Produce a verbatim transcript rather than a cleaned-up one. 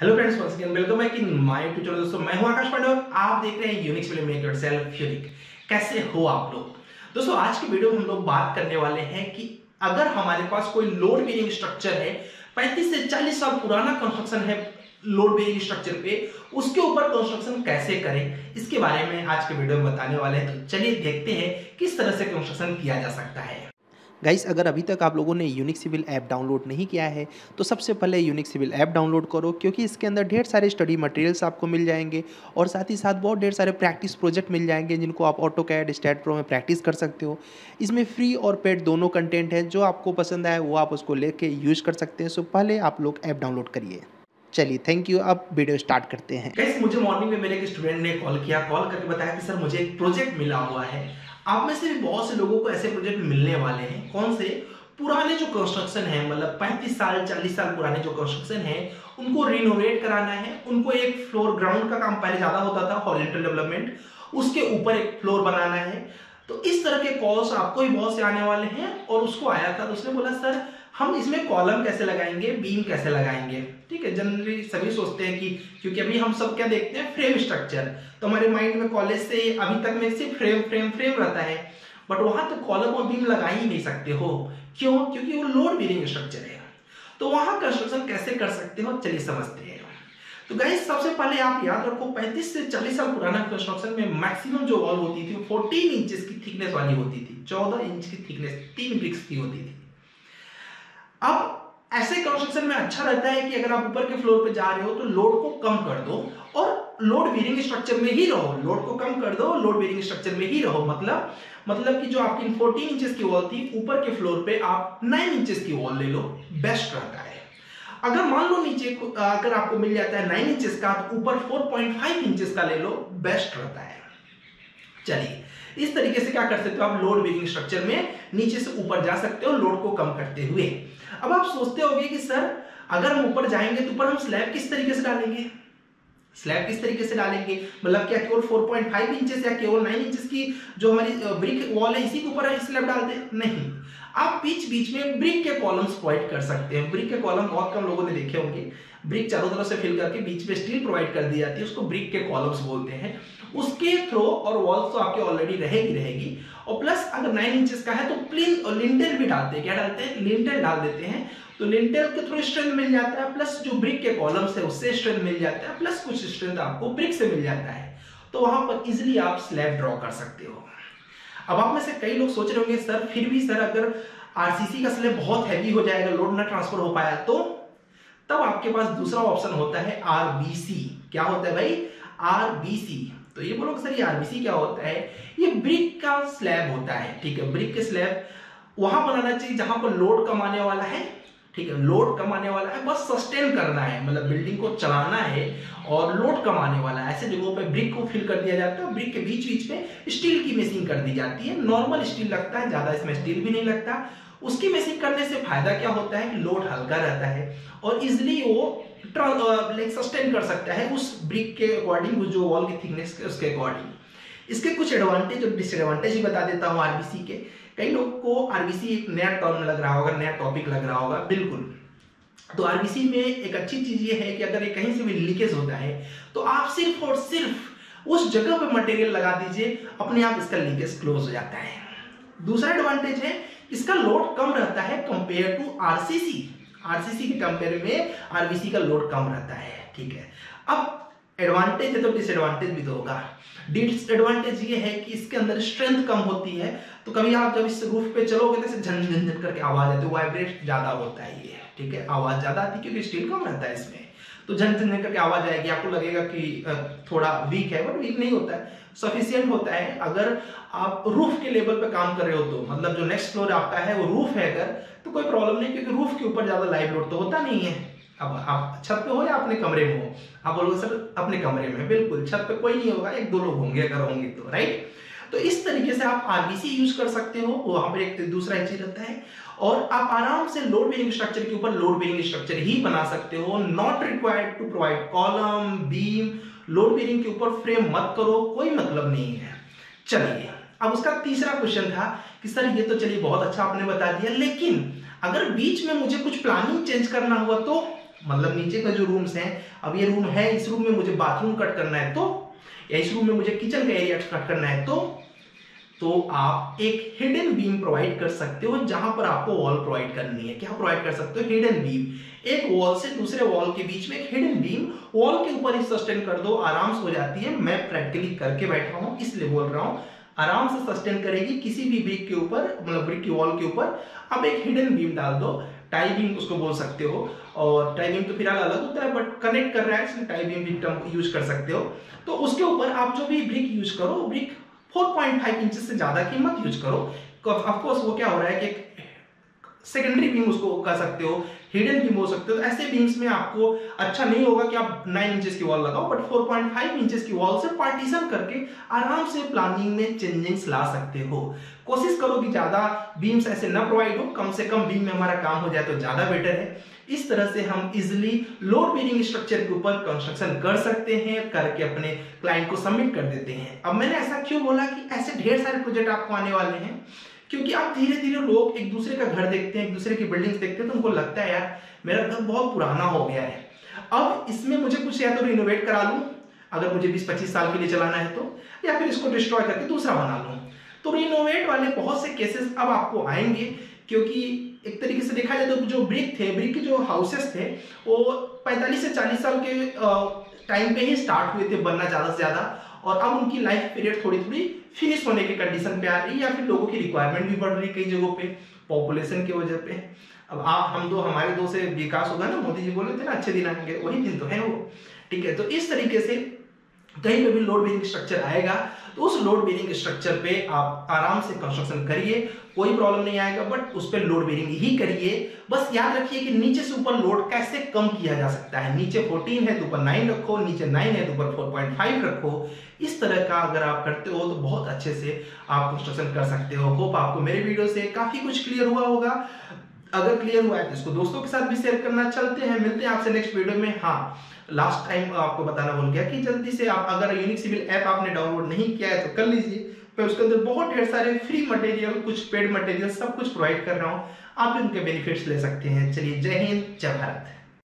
Hello friends, once again welcome back in my YouTube channel. दोस्तों मैं हूं आकाश पांडे और आप देख रहे हैं unique civil, make yourself unique. कैसे हो आप लोग? दोस्तों आज की वीडियो में हम लोग बात करने वाले हैं कि अगर हमारे पास कोई लोड बेयरिंग स्ट्रक्चर है, पैंतीस से चालीस साल पुराना कंस्ट्रक्शन है लोड बेयरिंग स्ट्रक्चर पे, उसके ऊपर कंस्ट्रक्शन कैसे करें इसके बारे में आज के वीडियो में बताने वाले हैं। तो चलिए देखते हैं किस तरह से कंस्ट्रक्शन किया जा सकता है। गाइस, अगर अभी तक आप लोगों ने यूनिक सिविल ऐप डाउनलोड नहीं किया है तो सबसे पहले यूनिक सिविल ऐप डाउनलोड करो, क्योंकि इसके अंदर ढेर सारे स्टडी मटेरियल्स आपको मिल जाएंगे और साथ ही साथ बहुत ढेर सारे प्रैक्टिस प्रोजेक्ट मिल जाएंगे जिनको आप ऑटो कैड स्टैट प्रो में प्रैक्टिस कर सकते हो। इसमें फ्री और पेड दोनों कंटेंट है, जो आपको पसंद आए वो आप उसको ले कर यूज कर सकते हैं। सो पहले आप लोग ऐप डाउनलोड करिए। चलिए, थैंक यू। अब वीडियो स्टार्ट करते हैं। गाइस, मुझे मॉर्निंग में मेरे एक स्टूडेंट ने कॉल किया, कॉल करके बताया कि सर मुझे एक प्रोजेक्ट मिला हुआ है। आप में से भी बहुत से लोगों को ऐसे प्रोजेक्ट मिलने वाले हैं। कौन से? पुराने जो कंस्ट्रक्शन है, मतलब पैंतीस साल चालीस साल पुराने जो कंस्ट्रक्शन है उनको रिनोवेट कराना है। उनको एक फ्लोर, ग्राउंड का काम पहले ज्यादा होता था, हॉरिजॉन्टल डेवलपमेंट, उसके ऊपर एक फ्लोर बनाना है। तो इस तरह के कॉल्स आपको भी बहुत से आने वाले हैं। और उसको आया था तो उसने बोला सर हम इसमें कॉलम कैसे लगाएंगे, बीम कैसे लगाएंगे। ठीक है, जनरली सभी सोचते हैं कि क्योंकि अभी हम सब क्या देखते हैं, फ्रेम स्ट्रक्चर। तो हमारे माइंड में कॉलेज से अभी तक में सिर्फ फ्रेम फ्रेम फ्रेम रहता है, बट वहां तो कॉलम और बीम लगा ही नहीं सकते हो। क्यों? क्योंकि वो लोड बेयरिंग स्ट्रक्चर है। तो वहां कंस्ट्रक्शन कैसे कर सकते हो, चलिए समझते हैं। तो गाइस, सबसे पहले आप याद रखो पैंतीस से चालीस साल पुराना कंस्ट्रक्शन में मैक्सिमम जो वॉल होती थी फोर्टीन इंचेस की थिकनेस वाली होती थी, चौदह इंच की थिकनेस, तीन ब्रिक्स की होती थी। अब ऐसे कंस्ट्रक्शन में अच्छा रहता है कि अगर आप ऊपर के फ्लोर पे जा रहे हो तो लोड को कम कर दो और लोड बेयरिंग स्ट्रक्चर में ही रहो। लोड को कम कर दो, लोड बेयरिंग स्ट्रक्चर में ही रहो। मतलब मतलब कि जो आपकी फोर्टीन इंचेस की वॉल थी, ऊपर के फ्लोर पे आप नाइन इंचेस की वॉल ले लो, बेस्ट रहता है। अगर मान लो नीचे अगर आपको मिल जाता है नाइन इंचेस का, तो ऊपर फोर पॉइंट फाइव इंचेस का ले लो, बेस्ट रहता है। चलिए, इस तरीके से क्या कर सकते हो आप लोड बेयरिंग स्ट्रक्चर में, नीचे से ऊपर जा सकते हो लोड को कम करते हुए। अब आप सोचते होंगे कि सर अगर हम ऊपर जाएंगे तो ऊपर हम स्लैब किस तरीके से डालेंगे, स्लैब किस तरीके से डालेंगे, मतलब क्या केवल फोर पॉइंट फाइव इंचेस या केवल नाइन इंचेस की जो हमारी ब्रिक वॉल है इसी के ऊपर स्लैब डालते हैं? नहीं, आप बीच बीच में ब्रिक के कॉलम्स प्रोवाइड कर सकते हैं। ब्रिक के कॉलम बहुत कम लोगों ने देखे होंगे। ब्रिक चारों तरफ से फिल करके बीच में स्टील प्रोवाइड कर दी जाती है, उसको ब्रिक के कॉलम्स बोलते हैं। उसके थ्रो और वॉल्स तो आपके ऑलरेडी रहेगी रहेगी और प्लस अगर नाइन इंचेस का है तो प्लेन और लिंटेल भी डालते हैं। क्या डालते हैं? लिंटेल डाल देते हैं। तो लिंटेल के थ्रू स्ट्रेंथ मिल जाता है, प्लस जो ब्रिक के कॉलम्स है उससे स्ट्रेंथ मिल जाता है, प्लस कुछ स्ट्रेंथ आपको ब्रिक से मिल जाता है। तो वहां पर इजिली आप स्लैब ड्रॉ कर सकते हो। अब आप में से कई लोग सोच रहे होंगे सर फिर भी सर अगर आरसीसी का स्लैब बहुत हैवी हो जाएगा, लोड ना ट्रांसफर हो पाया, तो तब आपके पास दूसरा ऑप्शन होता है आरबीसी। क्या होता है भाई? आरबीसी। तो ये बोलोगे सर ये आरबीसी क्या होता है? ये ब्रिक का स्लैब होता है। ठीक है, ब्रिक के स्लैब वहां बनाना चाहिए जहां पर लोड कम आने वाला है। ठीक है, लोड कम आने वाला है, बस सस्टेन करना है, मतलब बिल्डिंग को चलाना है और लोड कम आने वाला है। ऐसे जगहों पे ब्रिक को फिल कर दिया जाता है, ब्रिक के बीच बीच में स्टील की मेसिंग कर दी जाती है। नॉर्मल स्टील लगता है, ज्यादा इसमें स्टील भी नहीं लगता। उसकी मेसिंग करने से फायदा क्या होता है कि लोड हल्का रहता है और इजिली वो लाइक सस्टेन कर सकता है उस ब्रिक के अकॉर्डिंग, जो वॉल की थिकनेस उसके अकॉर्डिंग। इसके कुछ एडवांटेज और डिसएडवांटेज भी बता देता हूँ आरबीसी के। कई लोग को आरबीसी एक नया टर्म लग रहा होगा, नया टॉपिक लग रहा होगा, बिल्कुल। तो आरबीसी में एक अच्छी चीज ये है कि अगर ये कहीं से भी लीकेज होता है तो आप सिर्फ और सिर्फ उस जगह पे मटेरियल लगा दीजिए, अपने आप इसका लीकेज क्लोज हो जाता है। दूसरा एडवांटेज है इसका लोड कम रहता है कंपेयर टू आरसीसी। आरसीसी के कंपेयर में आरबीसी का लोड कम रहता है। ठीक है, अब एडवांटेज है तो डिसएडवांटेज भी तो होगा। डिसएडवांटेज ये है कि इसके अंदर स्ट्रेंथ कम होती है, तो कभी आप जब इस रूफ पे चलोगे तो झन झन झन करके आवाज आती है, वाइब्रेट ज्यादा होता है ये। ठीक है, आवाज ज्यादा आती है क्योंकि स्टील कम रहता है इसमें, तो झन झन झन करके आवाज आएगी, आपको लगेगा कि थोड़ा वीक है, बट वीक नहीं होता है, सफिशियंट होता है। अगर आप रूफ के लेवल पे काम कर रहे हो तो मतलब जो नेक्स्ट फ्लोर आपका है वो रूफ है अगर, तो कोई प्रॉब्लम नहीं, क्योंकि रूफ के ऊपर ज्यादा लाइव लोड तो होता नहीं है। अब आप छत पे हो या अपने कमरे में हो, आप बोलोगे सर अपने कमरे में, बिल्कुल छत पे कोई नहीं होगा, एक दो लोग होंगे अगर होंगे तो, राइट। तो इस तरीके से आप आरबीसी यूज कर सकते हो, वहां पर एक दूसरा चीज रहता है। और आप आराम से लोड बेयरिंग स्ट्रक्चर के ऊपर लोड बेयरिंग स्ट्रक्चर ही बना सकते हो। Not required to provide column beam. Load bearing के ऊपर फ्रेम मत करो, कोई मतलब नहीं है। चलिए, अब उसका तीसरा क्वेश्चन था कि सर ये तो चलिए बहुत अच्छा आपने बता दिया, लेकिन अगर बीच में मुझे कुछ प्लानिंग चेंज करना हुआ तो मतलब नीचे का जो रूम्स हैं, अब ये रूम है, इस रूम में मुझे बाथरूम कट करना है तो, या इस रूम में मुझे किचन का एरिया कट करना है तो तो आप एक हिडन बीम प्रोवाइड कर सकते हो जहां पर आपको वॉल प्रोवाइड करनी है। क्या प्रोवाइड कर सकते हो? Hidden beam. एक वॉल से दूसरे वॉल के बीच में एक हिडन बीम वॉल के ऊपर ही सस्टेन कर दो, आराम से हो जाती है। मैं प्रैक्टिकली करके बैठा हूं इसलिए बोल रहा हूं, आराम से सस्टेन करेगी किसी भी ब्रिक के ऊपर, मतलब ब्रिक की वॉल के ऊपर। अब एक हिडन बीम डाल दो, टाई बीम उसको बोल सकते हो, और टाई बीम तो फिलहाल अलग होता है बट कनेक्ट कर रहा है इसलिए टाई बीम भी टर्म यूज कर सकते हो। तो उसके ऊपर आप जो भी ब्रिक यूज करो, ब्रिक चार पॉइंट पाँच इंच से ज्यादा की मत यूज करो। ऑफ कोर्स वो क्या हो रहा है कि सेकेंडरी बीम उसको कह सकते हो, हिडन बीम हो सकते हो। ऐसे बीम्स में आपको अच्छा नहीं होगा कि आप नौ इंचेस की वॉल लगाओ, बट चार पॉइंट पाँच इंचेस की वॉल से पार्टीशन करके आराम से प्लानिंग में चेंजिंग्स ला सकते हो। कोशिश करो कि ज्यादा बीम्स ऐसे ना प्रोवाइड हो, कम से कम बीम में हमारा काम हो जाए तो ज्यादा बेटर है। इस तरह से हम इजिली लोड बेरिंग स्ट्रक्चर के ऊपर कंस्ट्रक्शन कर सकते हैं, करके अपने क्लाइंट को सबमिट कर देते हैं। अब मैंने ऐसा क्यों बोला कि ऐसे ढेर सारे प्रोजेक्ट आपको आने वाले हैं, क्योंकि आप धीरे धीरे लोग एक दूसरे का घर देखते हैं, एक दूसरे की बिल्डिंग्स देखते हैं तो उनको लगता है यार मेरा घर बहुत पुराना हो गया है, अब इसमें मुझे कुछ या तो रिनोवेट करा लूं अगर मुझे बीस पच्चीस साल के लिए चलाना है तो, या फिर इसको डिस्ट्रॉय करके दूसरा बना लूं। तो रिनोवेट वाले बहुत से केसेस अब आपको आएंगे, क्योंकि एक तरीके से देखा जाए तो जो ब्रिक थे, ब्रिक के जो हाउसेस थे वो पैंतालीस से चालीस साल के टाइम पे ही स्टार्ट हुए थे बनना ज्यादा से ज्यादा, और अब उनकी लाइफ पीरियड थोड़ी थोड़ी फिनिश होने की कंडीशन पे आ रही है, या फिर लोगों की रिक्वायरमेंट भी बढ़ रही है कई जगहों पे पॉपुलेशन की वजह पे। अब आप हम दो हमारे दो से विकास होगा ना, मोदी जी बोले थे ना अच्छे दिन आएंगे, वही दिन तो है वो, ठीक है। तो इस तरीके से कहीं पे भी लोड बेरिंग स्ट्रक्चर आएगा तो उस लोड बेरिंग स्ट्रक्चर पे आप आराम से कंस्ट्रक्शन करिए, कोई प्रॉब्लम नहीं आएगा, बट उस पर लोड बेरिंग ही करिए। बस याद रखिए कि नीचे से ऊपर लोड कैसे कम किया जा सकता है। नीचे चौदह है तो ऊपर नौ रखो, नीचे नौ है तो ऊपर चार पॉइंट पाँच रखो। इस तरह का अगर आप करते हो तो बहुत अच्छे से आप कंस्ट्रक्शन कर सकते हो। होप आपको मेरे वीडियो से काफी कुछ क्लियर हुआ होगा, अगर क्लियर हुआ है तो इसको दोस्तों के साथ भी शेयर करना। चलते हैं, मिलते हैं आपसे नेक्स्ट वीडियो में। हाँ, लास्ट टाइम आपको बताना भूल गया कि जल्दी से आप अगर यूनिक सिविल ऐप आपने डाउनलोड नहीं किया है तो कर लीजिए। मैं उसके अंदर बहुत ढेर सारे फ्री मटेरियल, कुछ पेड मटेरियल, सब कुछ प्रोवाइड कर रहा हूँ, आप इनके बेनिफिट्स ले सकते हैं। चलिए, जय हिंद, जय भारत।